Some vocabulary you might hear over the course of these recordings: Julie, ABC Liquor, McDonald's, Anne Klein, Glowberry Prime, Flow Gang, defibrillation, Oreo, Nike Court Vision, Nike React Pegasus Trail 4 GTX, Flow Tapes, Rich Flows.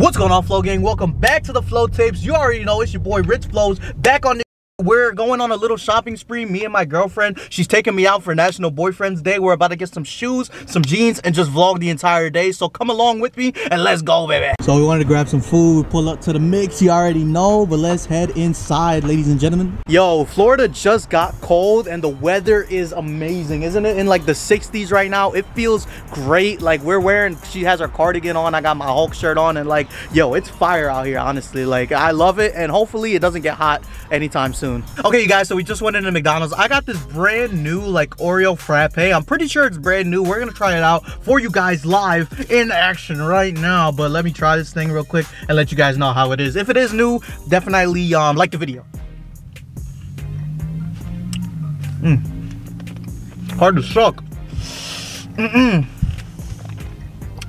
What's going on, Flow Gang? Welcome back to the Flow Tapes. You already know it's your boy Rich Flows back on the. We're going on a little shopping spree, me and my girlfriend. She's taking me out for National Boyfriend's Day. We're about to get some shoes, some jeans, and just vlog the entire day. So come along with me and let's go, baby. So we wanted to grab some food. We pull up to the mix. You already know, but let's head inside, ladies and gentlemen. Yo, Florida just got cold and the weather is amazing, isn't it? In like the 60s right now. It feels great. Like we're wearing, she has her cardigan on. I got my Hulk shirt on and like, yo, it's fire out here, honestly. Like I love it and hopefully it doesn't get hot anytime soon. Okay, you guys, so we just went into McDonald's. I got this brand new like Oreo frappe. I'm pretty sure it's brand new. We're gonna try it out for you guys live in action right now, but let me try this thing real quick and let you guys know how it is. If it is new, definitely like the video. Hard to suck.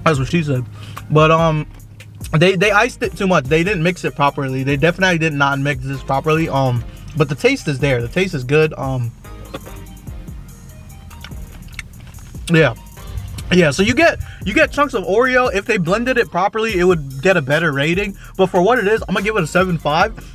That's what she said, but they iced it too much. They didn't mix it properly. They definitely did not mix this properly. But the taste is there. The taste is good. Yeah, so you get chunks of Oreo. If they blended it properly, it would get a better rating. But for what it is, I'm gonna give it a 7.5.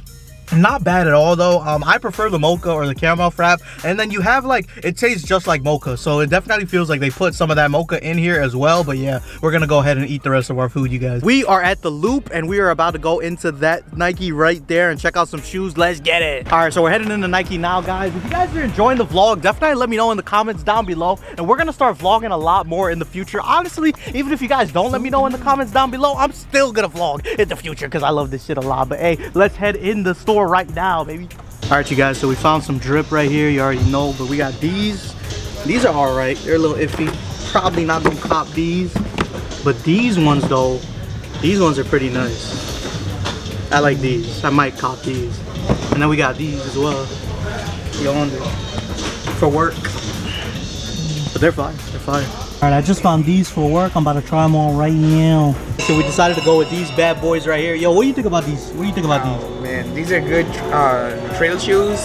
Not bad at all, though. I prefer the mocha or the caramel frap. And then you have like, it tastes just like mocha. So it definitely feels like they put some of that mocha in here as well. But yeah, we're going to go ahead and eat the rest of our food, you guys. We are at the Loop and we are about to go into that Nike right there and check out some shoes. Let's get it. All right, so we're heading into Nike now, guys. If you guys are enjoying the vlog, definitely let me know in the comments down below. And we're going to start vlogging a lot more in the future. Honestly, even if you guys don't let me know in the comments down below, I'm still going to vlog in the future because I love this shit a lot. But hey, let's head in the store right now, baby. All right, you guys, so we found some drip right here. You already know, but we got these are all right. They're a little iffy, probably not gonna cop these, but these ones though, these ones are pretty nice. I like these. I might cop these. And then we got these as well, yonder, for work, but they're fire. They're fire. All right, I just found these for work. I'm about to try them on right now. So we decided to go with these bad boys right here. Yo, what do you think about these? What do you think about these? Man, these are good trail shoes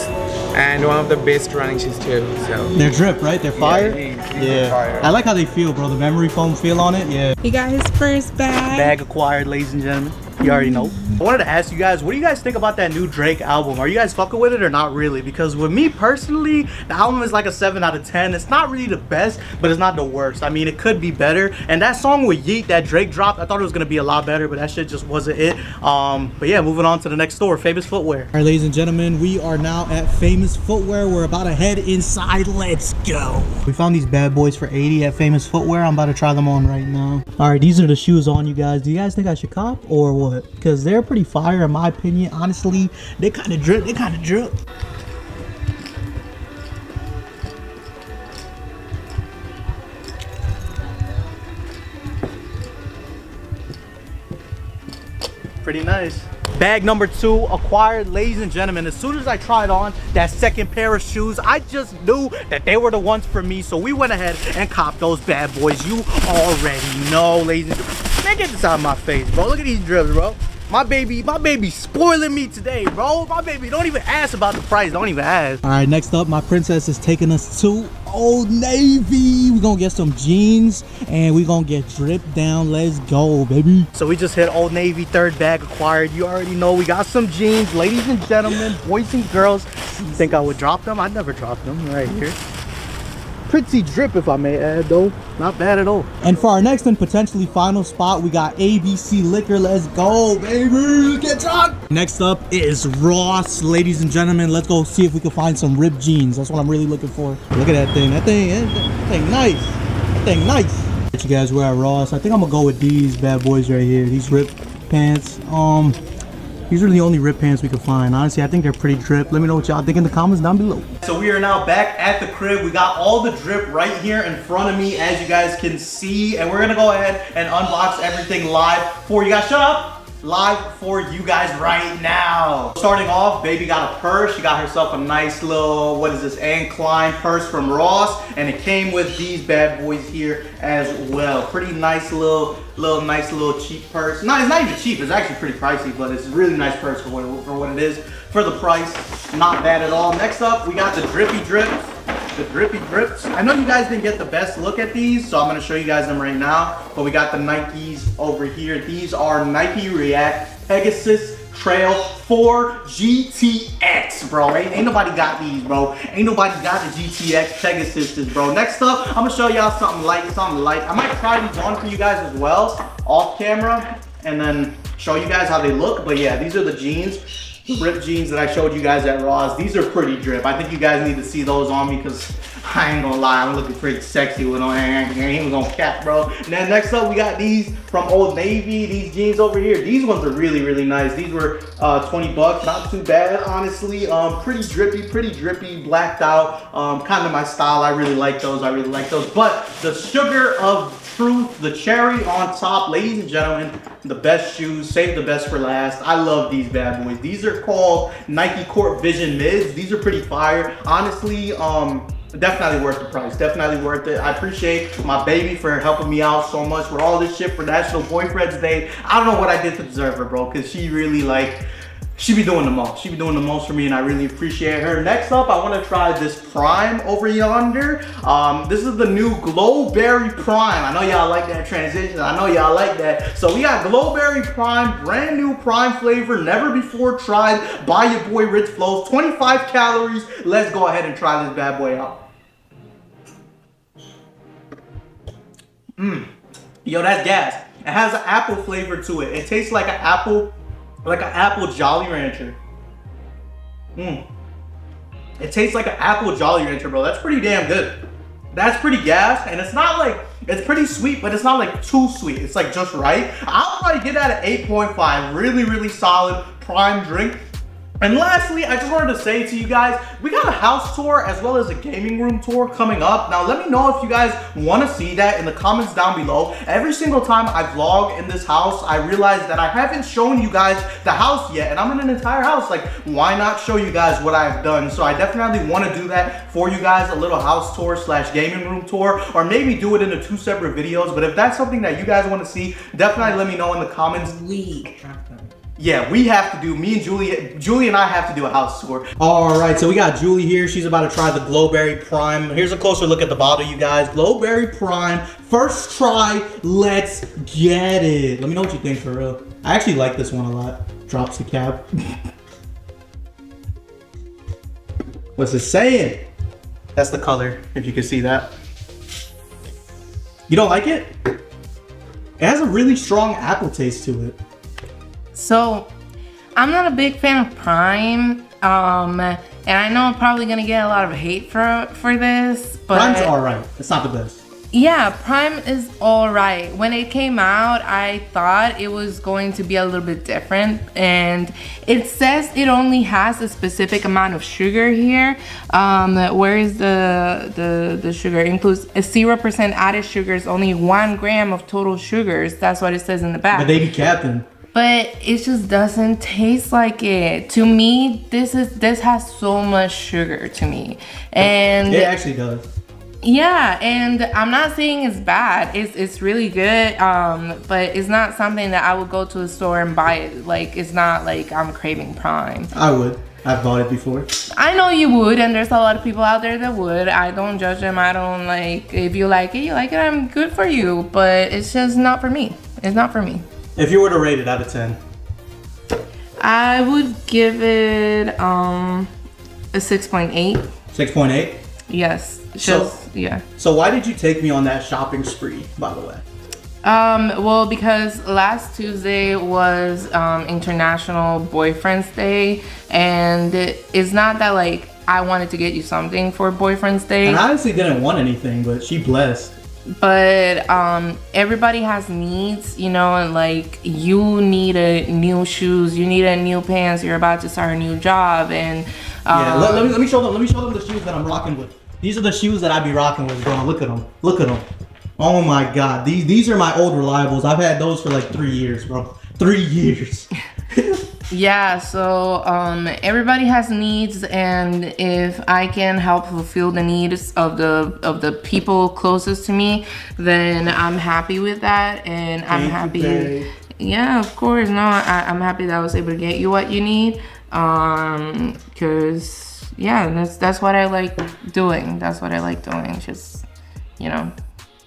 and one of the best running shoes too. So they're drip, right? They're fire. Yeah, fire. I like how they feel, bro. The memory foam feel on it. Yeah, he got his first bag. Bag acquired, ladies and gentlemen. You already know. I wanted to ask you guys, what do you guys think about that new Drake album? Are you guys fucking with it or not really? Because with me personally, the album is like a 7 out of 10. It's not really the best, but it's not the worst. I mean, it could be better. And that song with Yeet that Drake dropped, I thought it was gonna be a lot better, but that shit just wasn't it. But yeah, moving on to the next store, Famous Footwear. All right, ladies and gentlemen, we are now at Famous Footwear. We're about to head inside. Let's go. We found these bad boys for 80 at Famous Footwear. I'm about to try them on right now. All right, these are the shoes on, you guys. Do you guys think I should cop or what? Because they're pretty fire in my opinion. Honestly, they kind of drip. They kind of drip. Pretty nice. Bag number 2 acquired, ladies and gentlemen. As soon as I tried on that second pair of shoes, I just knew that they were the ones for me. So we went ahead and copped those bad boys. You already know, ladies and gentlemen. Man, get this out of my face, bro. Look at these drips, bro. My baby spoiling me today, bro. My baby, don't even ask about the price. Don't even ask. All right, next up, my princess is taking us to Old Navy. We're gonna get some jeans and we're gonna get dripped down. Let's go, baby. So we just hit Old Navy, third bag acquired. You already know we got some jeans, ladies and gentlemen, boys and girls. You think I would drop them? I never dropped them right here. Pretty drip, if I may add, though. Not bad at all. And for our next and potentially final spot, we got ABC Liquor. Let's go, baby. Get drunk. Next up is Ross, ladies and gentlemen. Let's go see if we can find some ripped jeans. That's what I'm really looking for. Look at that thing. That thing nice. That thing nice. You guys, we're at Ross. I think I'm gonna go with these bad boys right here. These ripped pants. These are the only rip pants we could find. Honestly, I think they're pretty drip. Let me know what y'all think in the comments down below. So we are now back at the crib. We got all the drip right here in front of me, as you guys can see. And we're gonna go ahead and unbox everything live for you guys. Shut up. Live for you guys right now. Starting off, baby got a purse. She got herself a nice little, what is this, Anne Klein purse from Ross, and it came with these bad boys here as well. Pretty nice little cheap purse. No, it's not even cheap. It's actually pretty pricey, but it's a really nice purse for what it is. For the price, not bad at all. Next up, we got the drippy drip. the grippy grips. I know you guys didn't get the best look at these, so I'm gonna show you guys them right now. But we got the Nikes over here. These are Nike React Pegasus Trail 4 GTX, bro. Ain't nobody got these, bro. Ain't nobody got the GTX Pegasus, bro. Next up, I'm gonna show y'all something light, something light. I might try these on for you guys as well, off camera, and then show you guys how they look. But yeah, these are the jeans. Ripped jeans that I showed you guys at Raw's. These are pretty drip. I think you guys need to see those on me because I ain't gonna lie, I'm looking pretty sexy with them. I ain't even gonna cap, bro. And then next up, we got these from Old Navy. These jeans over here. These ones are really, really nice. These were 20 bucks. Not too bad, honestly. Pretty drippy, blacked out. Kind of my style. I really like those. But the sugar of truth, the cherry on top, ladies and gentlemen, the best shoes. Save the best for last. I love these bad boys. These are called Nike Court Vision Mids. These are pretty fire, honestly. Definitely worth the price, definitely worth it. I appreciate my baby for helping me out so much with all this shit for National Boyfriend's Day. I don't know what I did to deserve her, bro, because she really, like, she be doing the most. She be doing the most for me, and I really appreciate her. Next up, I want to try this Prime over yonder. This is the new Glowberry Prime. I know y'all like that transition. I know y'all like that. So we got Glowberry Prime, brand new Prime flavor, never before tried by your boy Rich Flows. 25 calories. Let's go ahead and try this bad boy out. Yo, that's gas. It has an apple flavor to it. It tastes like an apple. Like an apple Jolly Rancher. It tastes like an apple Jolly Rancher, bro. That's pretty damn good. That's pretty gas, and it's not like, it's pretty sweet, but it's not like too sweet. It's like just right. I'll probably give that an 8.5. Really, really solid Prime drink. And lastly, I just wanted to say to you guys, we got a house tour as well as a gaming room tour coming up. Now, let me know if you guys want to see that in the comments down below. Every single time I vlog in this house, I realize that I haven't shown you guys the house yet, and I'm in an entire house. Like, why not show you guys what I've done? So I definitely want to do that for you guys, a little house tour slash gaming room tour, or maybe do it into two separate videos. But if that's something that you guys want to see, definitely let me know in the comments. Yeah, we have to do, me and Julie and I have to do a house tour. All right, so we got Julie here. She's about to try the Glowberry Prime. Here's a closer look at the bottle, you guys. Glowberry Prime, first try, let's get it. Let me know what you think for real. I actually like this one a lot. Drops the cap. What's it saying? That's the color, if you can see that. You don't like it? It has a really strong apple taste to it. So, I'm not a big fan of Prime, and I know I'm probably going to get a lot of hate for this, but... Prime's alright. It's not the best. Yeah, Prime is alright. When it came out, I thought it was going to be a little bit different, and it says it only has a specific amount of sugar here. Where is the sugar? It includes a 0% added sugars, only 1 gram of total sugars. That's what it says in the back. But they be capping. But it just doesn't taste like it. To me, this has so much sugar to me. And it actually does. Yeah, and I'm not saying it's bad. It's really good, but it's not something that I would go to the store and buy it. Like, it's not like I'm craving Prime. I would. I've bought it before. I know you would, and there's a lot of people out there that would. I don't judge them. I don't, like, if you like it, you like it. I'm good for you, but it's just not for me. It's not for me. If you were to rate it out of 10? I would give it a 6.8. 6.8? Yes. So why did you take me on that shopping spree, by the way? Well, because last Tuesday was International Boyfriend's Day, and it's not that, like, I wanted to get you something for Boyfriend's Day. And I honestly didn't want anything, but she blessed. But everybody has needs, you know, and like you need a new shoes, you need a new pants, you're about to start a new job, and yeah, let me show them. Let me show them the shoes that I'm rocking with. These are the shoes that I be rocking with, bro. Look at them. Look at them. Oh my God, these are my old reliables. I've had those for like 3 years, bro. 3 years. Yeah, so everybody has needs, and if I can help fulfill the needs of the people closest to me, then I'm happy with that, and I'm happy. Yeah, of course. No, I'm happy that I was able to get you what you need, because yeah, that's what I like doing. That's what I like doing. Just, you know,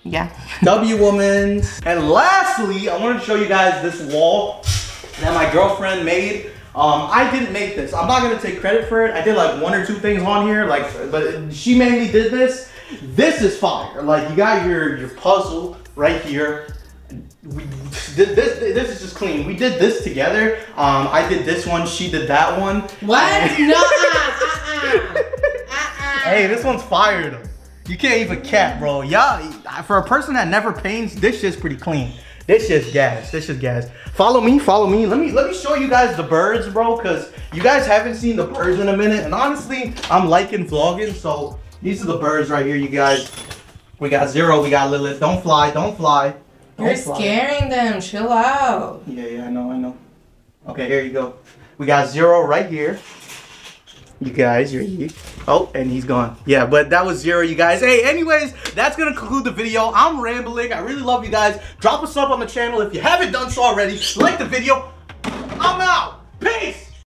yeah. W woman. And lastly, I want to show you guys this wall that my girlfriend made. I didn't make this. I'm not gonna take credit for it. I did like one or two things on here, like, but she mainly did this. This is fire. Like, you got your puzzle right here. This is just clean. We did this together. I did this one. She did that one. What? No. Hey, this one's fire though. You can't even cap, bro. Y'all, for a person that never paints, this shit's pretty clean. This shit's gas. This shit's gas. Follow me. Follow me. Let me show you guys the birds, bro, because you guys haven't seen the birds in a minute. And honestly, I'm liking vlogging, so these are the birds right here, you guys. We got Zero. We got Lilith. Don't fly. Don't fly. You're scaring them. Chill out. Yeah, yeah, I know, I know. Okay, here you go. We got Zero right here. You guys, you're here. Oh, and he's gone. Yeah, but that was Zero, you guys. Hey, anyways, that's gonna conclude the video. I'm rambling. I really love you guys. Drop a sub on the channel if you haven't done so already. Like the video. I'm out.